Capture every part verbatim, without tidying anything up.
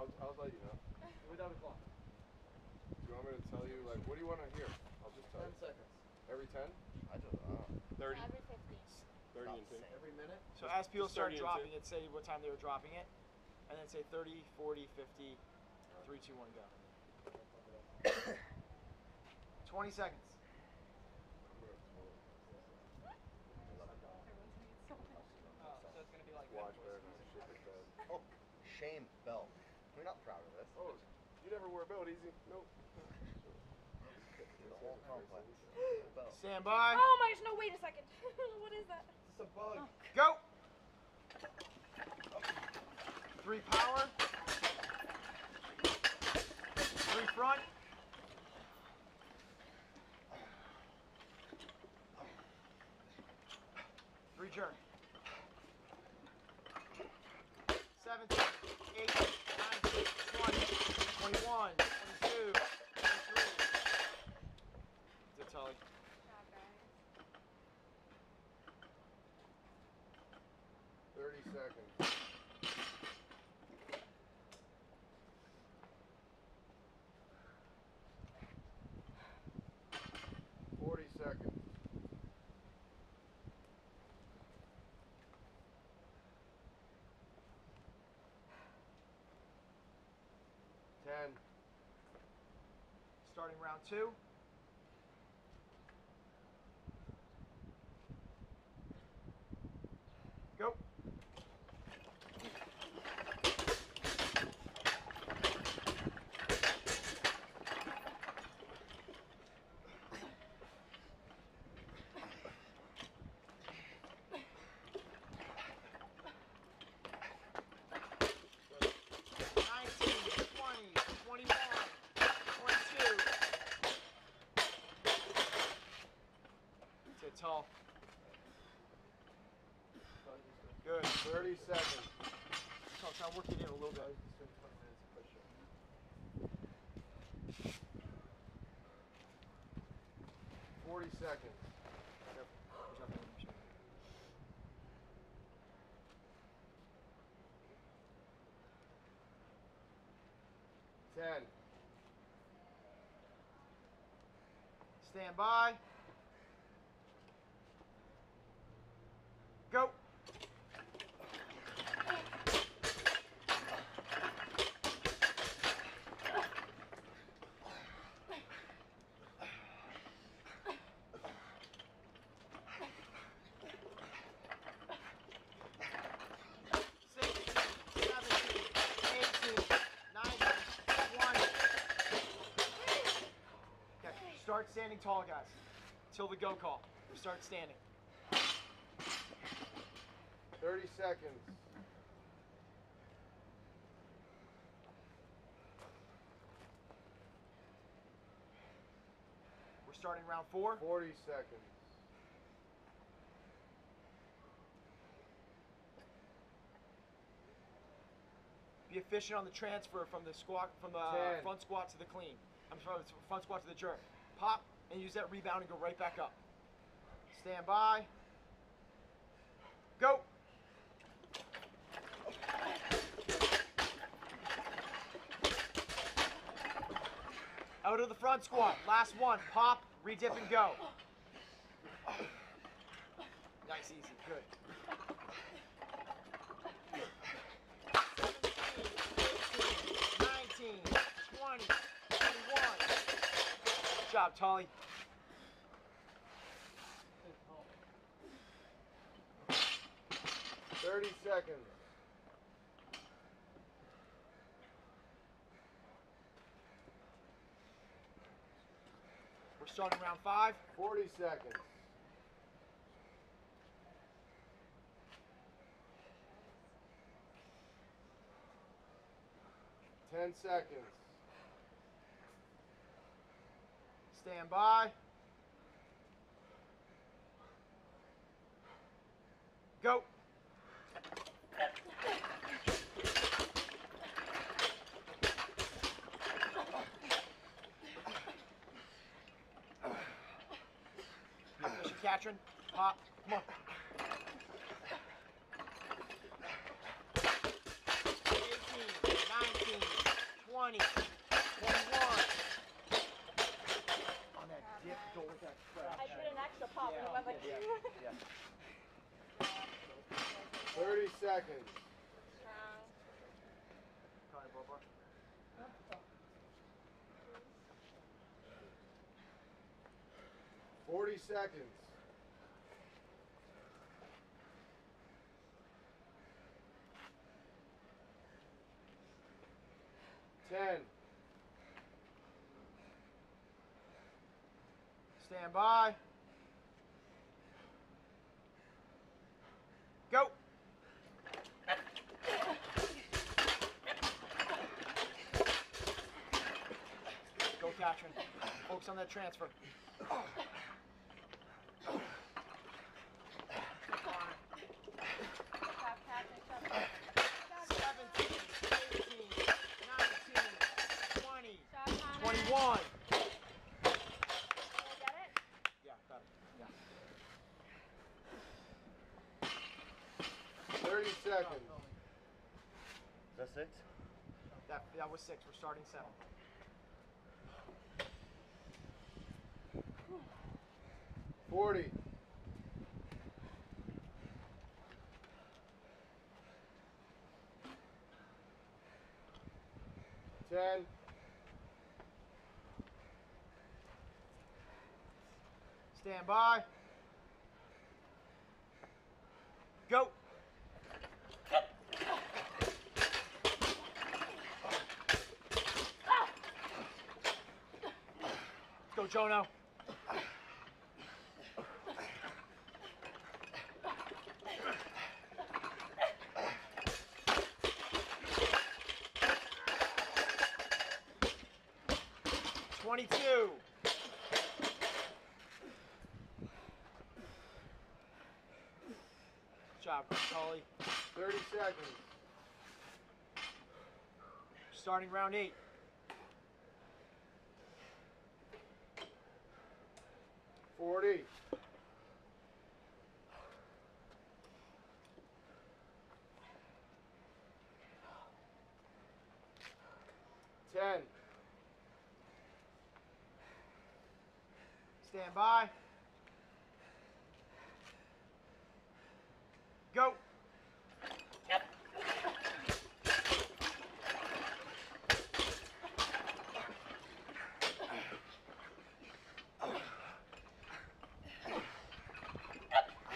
I'll, I'll let you know. We're down the clock. Do you want me to tell you, like, what do you want to hear? I'll just tell ten you. ten seconds. Every ten? I don't know. thirty? Every fifteen. thirty and fifty. Every minute? So as people start dropping it, say what time they were dropping it, and then say thirty, forty, fifty, right. three, two, one, go. twenty seconds. Oh, so it's going to be like watch better than oh, shame belt. We're not proud of this. Oh, you never wore a belt, easy. Nope. The whole complex. Belt. Stand by. Oh my gosh, no, wait a second. What is that? It's a bug. Oh. Go! Three power. Three front. Three jerk. seventeen, eighteen, nineteen, twenty, twenty-one, twenty-two, twenty-three. It's a Tully. thirty seconds. forty seconds. ten. Starting round two. Go. Tall. Good. thirty seconds. I'll try to work it in a little bit. forty seconds. ten. Stand by. Go. sixteen, seventeen, eighteen, nineteen, twenty. Okay, start standing tall, guys, till the go call. You start standing. thirty seconds. We're starting round four. forty seconds. Be efficient on the transfer from the squat, from the uh, front squat to the clean. I'm sorry, front squat to the jerk. Pop and use that rebound and go right back up. Stand by. Go. Out of the front squat. Last one. Pop, re-dip, and go. Nice, easy. Good. seventeen, eighteen, nineteen, twenty, twenty-one. Good job, Tully. thirty seconds. We're starting round five. forty seconds. ten seconds. Stand by. Go. Katrin, pop, come on. eighteen, nineteen. twenty, twenty-one. On that dip door with that crash. I put an extra pop in my bucket. thirty seconds. Strong. Hi, Bubba. forty seconds. ten. Stand by. Go. Go, Katrin. Focus on that transfer. One. Did I get it? Yeah, got it. Yeah. thirty seconds. Is that six? That, that was six. We're starting seven. forty. ten. Stand by. Go. Let's go, Jono. twenty-two. Tully. thirty seconds. Starting round eight. forty. ten. Stand by. Go. Yep.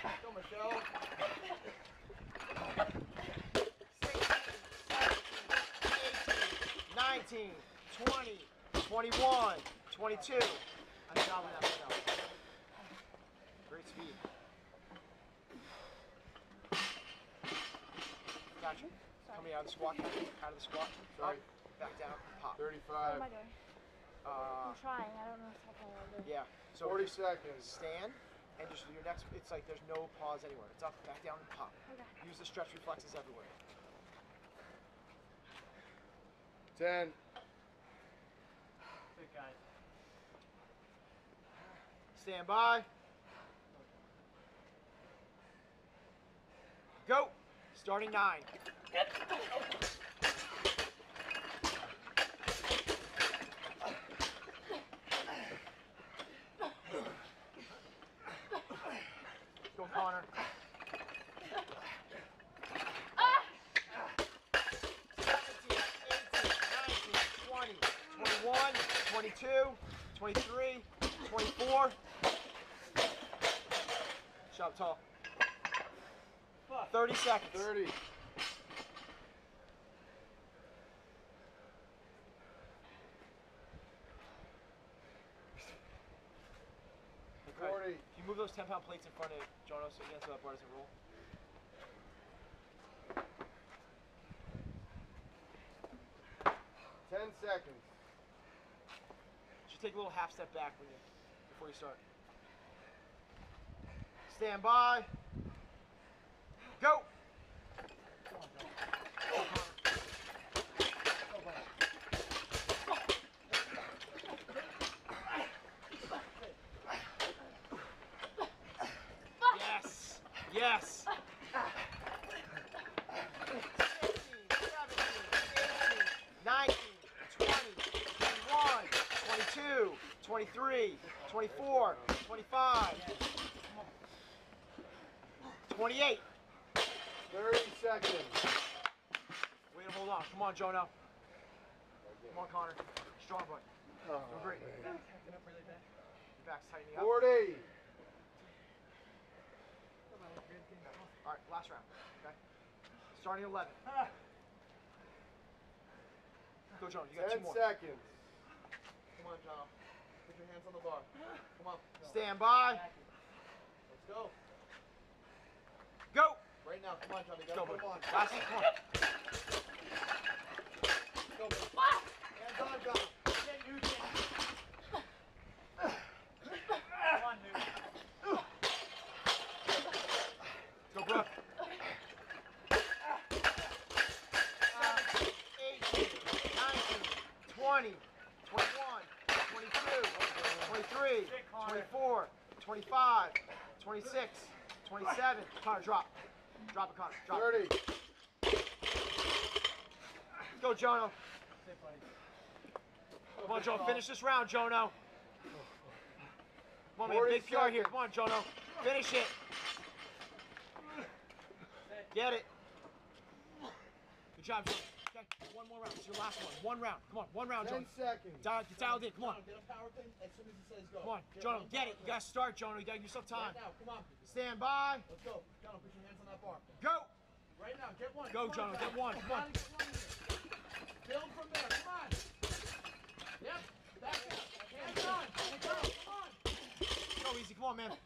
Go, Michelle. sixteen, seventeen, eighteen, nineteen, twenty, twenty-one, twenty-two. I'm solving that myself. Great speed. Gotcha. Coming out of the squat, out of the squat, sorry. Up, back down, pop. thirty-five. What am I doing? Uh, I'm trying, I don't know if that's what I'm doing. Yeah, so forty seconds. Stand, and just your next, it's like there's no pause anywhere. It's up, back down, and pop. Okay. Use the stretch reflexes everywhere. ten. Good guys. Stand by. Go. Starting nine. Go, Connor. seventeen, eighteen, nineteen, twenty, twenty-one, twenty-two, twenty-three, twenty-four. Shout tall. thirty seconds. thirty. forty. Can you move those ten pound plates in front of Jono so again so that bar doesn't roll? ten seconds. You should take a little half step back when you, before you start. Stand by. Go! Yes! Yes! sixteen, seventeen, eighteen, nineteen, twenty. twenty-three, twenty-four, twenty-five, twenty-eight. thirty seconds. Way to hold on. Come on, Jono. Come on, Connor. Strong boy. Oh, great. Back's acting up really bad. Your back's tightening up. forty. All right, last round. Okay. Starting at eleven. Go, Jono. You got two more. ten seconds. Come on, Jono. Put your hands on the bar. Come on. Go. Stand by. Let's go. Go. Right now. Come on, Jono. You gotta go, come on. Last one. Come on. Go. Ah. Hands on, Jono. twenty-four, twenty-five, twenty-six, twenty-seven. Connor, drop. Drop it, Connor. Drop. thirty. Go, Jono. Come on, Jono. Finish this round, Jono. Come on, man. Big P R here. Come on, Jono. Finish it. Get it. Good job, Jono. Okay. One more round. It's your last one. One round. Come on. One round, Jono. ten seconds. Dial, get dialed in. Come on. Get a power thing as soon as he says go. Come on, Jono. Get it. You got to start, Jono. You got to give yourself time. Right now. Come on. Stand by. Let's go. Jono, put your hands on that bar. Go. Right now. Get one. Go, Jono. Get one. Come on. Build from there. Come on. Yep. That's it. Hands on. Hands on. Come on. Go easy. Come on, man. Go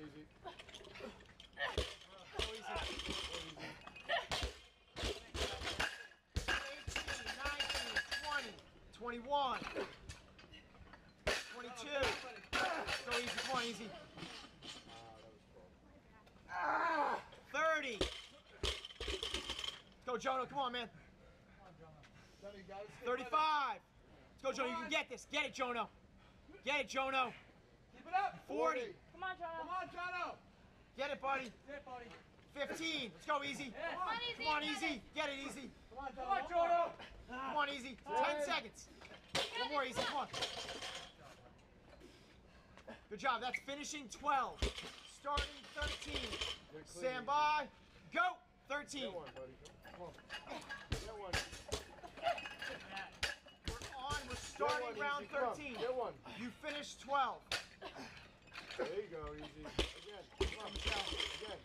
easy. Go easy. Go easy. twenty-one, twenty-two, so easy, come on, easy, thirty, go Jono, come on, man, thirty-five, let's go Jono, you can get this, get it Jono, get it Jono, keep it up, forty, come on Jono, come on Jono, get it buddy, fifteen, let's go easy, come on easy, get it easy, come on Jono, come on, easy. Ten seconds. One more, easy. Come on. Good job. That's finishing twelve. Starting thirteen. Stand by. Go. thirteen. Get one, buddy. Come on. Get one. We're on. We're starting round thirteen. Get one. You finished twelve. There you go, easy. Again. Come on, Michelle. Again.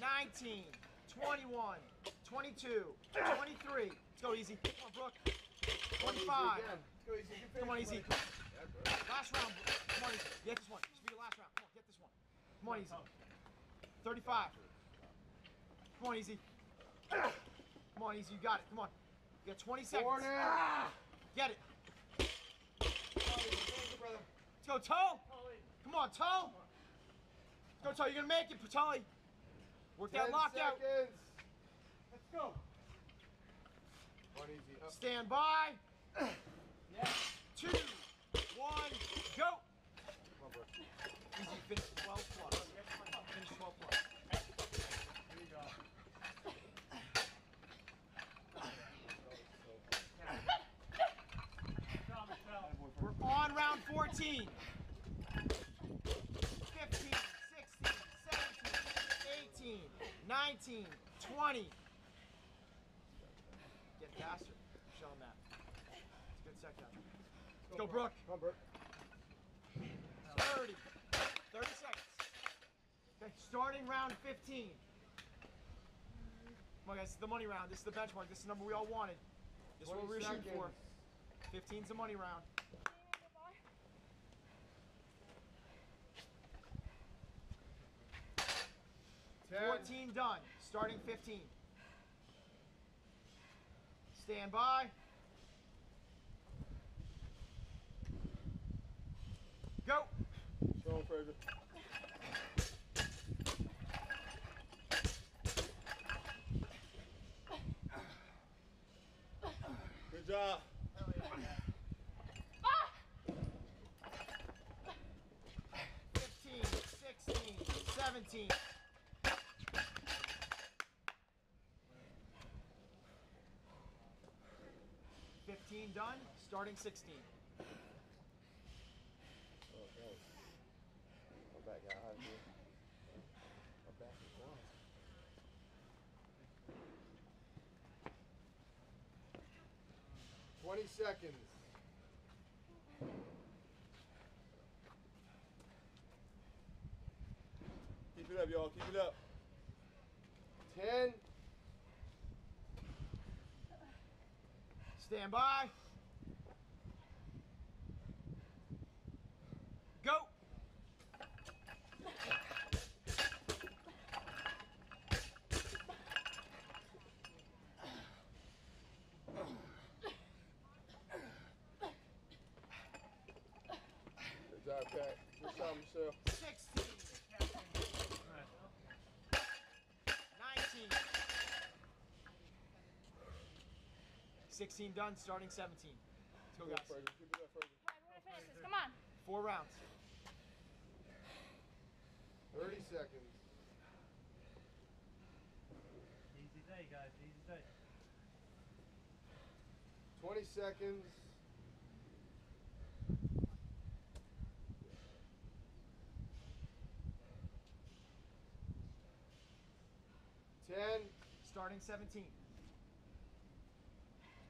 nineteen, twenty-one, twenty-two, twenty-three. Let's go easy. Come on, Brook. twenty-five. Come on, easy. Last round. Come on, easy. Get this one. This will be your last round. Come on, get this one. Come on, easy. thirty-five. Come on, easy. Come on, easy. You got it. Come on. You got twenty seconds. Get it. Let's go, Toe. Come on, Toe. Let's go, Toe. You're going to make it, Patali. Work that lock out. Let's go. One easy up. Stand by. Yeah. Two, one, go. Come on, bro. Easy, finish twelve plus. Finish twelve plus. There you go. We're on round fourteen. nineteen, twenty. Get faster. Michelle and Matt. It's a good second. Let's go, go Brook. Come on, Brook. thirty. thirty seconds. Okay, starting round fifteen. Come on, guys. This is the money round. This is the benchmark. This is the number we all wanted. This is what we were shooting for. fifteen's the money round. fourteen done. Starting fifteen. Stand by. Go. Go, Fraser. Good job. fifteen, sixteen, seventeen. fifteen done, starting sixteen. Okay. My back got hot here. My back is gone. twenty seconds. Keep it up, y'all. Keep it up. ten. Stand by. Go. Good job, Pat. Good job, Michelle. sixteen. nineteen. sixteen done, starting seventeen. Let's go, guys. Fraser. Give me that, Fraser. All right, we're gonna finish this. Come on. Four rounds. thirty seconds. Easy day, guys. Easy day. twenty seconds. ten. Starting seventeen.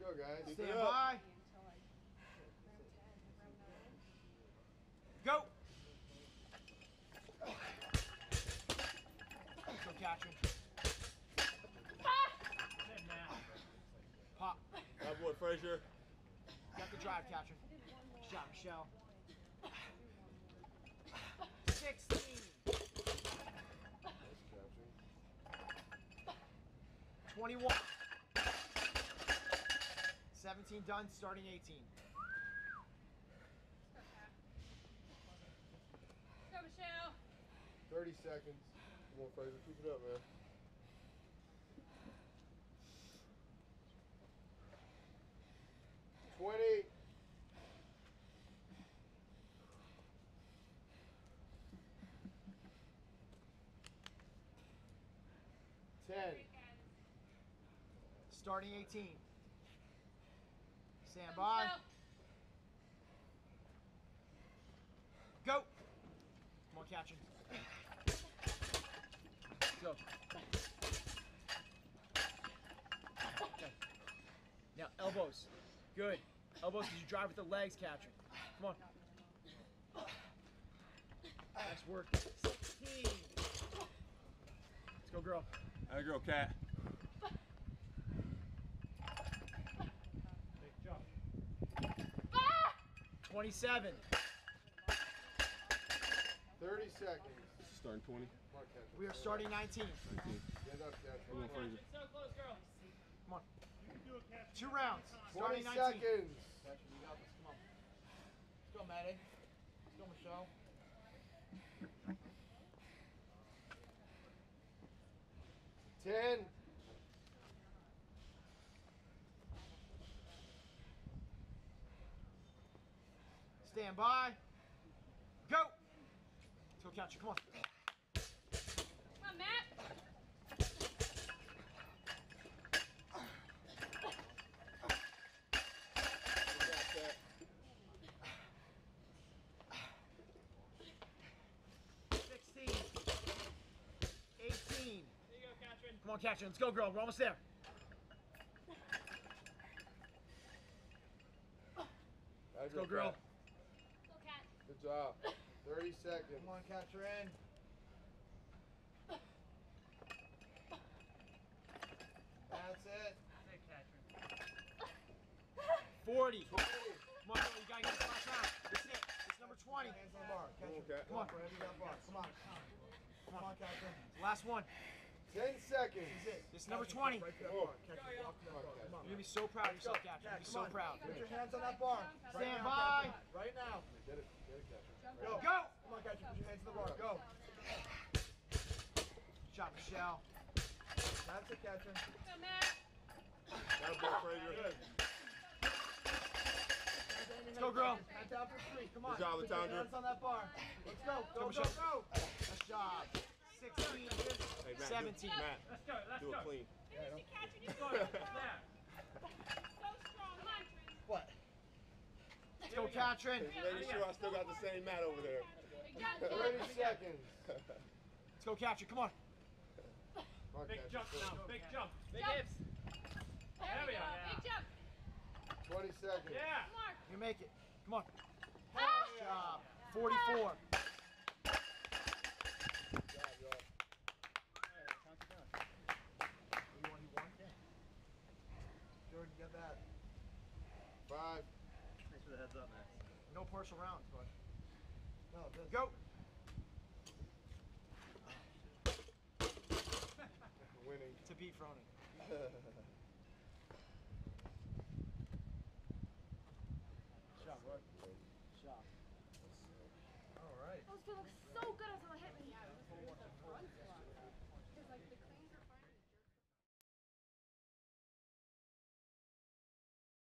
Go, guys. Stand by. Go. Go, Catcher. Pop. That boy, Fraser. Got the drive, Catcher. Good job, Michelle. sixteen. twenty-one. seventeen done, starting eighteen. Go, Michelle. thirty seconds. Come on, Fraser, keep it up, man. twenty. ten. Starting eighteen. Stand by. Go. Come on, Catcher. Go. Okay. Now, elbows. Good. Elbows, because you drive with the legs, Catcher. Come on. Nice work. sixteen. Let's go, girl. All right, girl, Cat. twenty-seven. thirty seconds. Starting twenty. We are starting nineteen. nineteen. Get up, Catcher. Come on, Fraser. So close, girl. Come on. You can do it, Catcher. Two rounds. twenty starting seconds. Catcher, you got this. Come on. Let's go, Maddie. Let's go, Michelle. ten. Stand by. Go. Let's go, Catcher. Come on. Come on, Matt. sixteen. eighteen. There you go, Catcher. Come on, Catcher. Let's go, girl. We're almost there. Let's go, girl. Good job. thirty seconds. Come on, Catcher, in. That's it. That's it, Catcher. forty. forty. Come on, girl, you gotta get this last round. This is it. It's number twenty. Hands on the bar. Catcher. Come on, Catcher. Come on. Come on. Come on. Come on, Catcher. Last one. ten seconds. This is it. This is number twenty. Right there. Come on, Catcher. You're gonna be so proud of yourself, Catcher. You're gonna be so proud. Put your hands on that bar. Stand by. Right now. Get it. Go. Go! Come on, Catcher, put your hands in the bar. Go. Good job, Michelle. That's it, Catcher. Go, Matt. That'll break your head. Let's go, girl. Hands out for three. Come on. Good job, Latondra. Hands on that bar. Let's go. Go, go, go. Nice job. sixteen. Hey, Matt, seventeen. Do, Matt, let's go. Let's do go. It clean. Finish it, Catcher. You go. Matt. So strong. Come on, Fraser. What? Katrin. Just making sure I still got the same Matt over there. thirty seconds. Let's go, Catcher. Come on. Come on big Catcher. Jump now. Big jump. Big hips. There we go. Yeah. Big jump. twenty seconds. Yeah. Mark. You make it. Come on. Ah. Good job. Yeah. forty-four. Good job, y'all. You want you want? Yeah. Jordan, get that. Five. Thanks for the heads up, man. No partial rounds, bud. No, it doesn't. Go. Winning. To beat Fronin. Shot, bro. Shot. All right. Those two look so good.